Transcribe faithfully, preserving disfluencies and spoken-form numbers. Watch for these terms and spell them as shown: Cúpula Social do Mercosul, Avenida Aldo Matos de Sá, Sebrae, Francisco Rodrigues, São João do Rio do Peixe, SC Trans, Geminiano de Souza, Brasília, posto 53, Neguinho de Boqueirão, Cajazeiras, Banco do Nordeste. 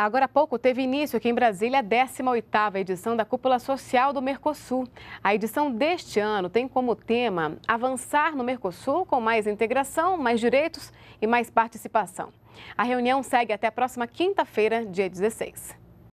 Agora há pouco teve início aqui em Brasília a décima oitava edição da Cúpula Social do Mercosul. A edição deste ano tem como tema avançar no Mercosul com mais integração, mais direitos e mais participação. A reunião segue até a próxima quinta-feira, dia dezesseis.